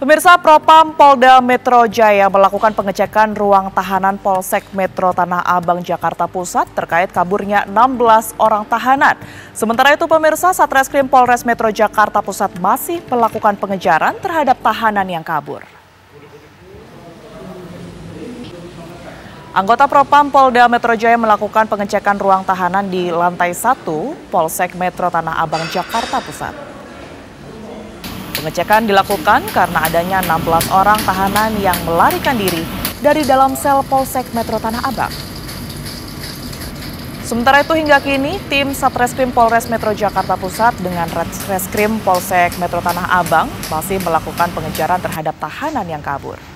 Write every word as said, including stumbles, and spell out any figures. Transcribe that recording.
Pemirsa, Propam Polda Metro Jaya melakukan pengecekan ruang tahanan Polsek Metro Tanah Abang, Jakarta Pusat terkait kaburnya enam belas orang tahanan. Sementara itu pemirsa, Satreskrim Polres Metro Jakarta Pusat masih melakukan pengejaran terhadap tahanan yang kabur. Anggota Propam Polda Metro Jaya melakukan pengecekan ruang tahanan di lantai satu Polsek Metro Tanah Abang, Jakarta Pusat. Pengecekan dilakukan karena adanya enam belas orang tahanan yang melarikan diri dari dalam sel Polsek Metro Tanah Abang. Sementara itu hingga kini tim Satreskrim Polres Metro Jakarta Pusat dengan Reskrim Polsek Metro Tanah Abang masih melakukan pengejaran terhadap tahanan yang kabur.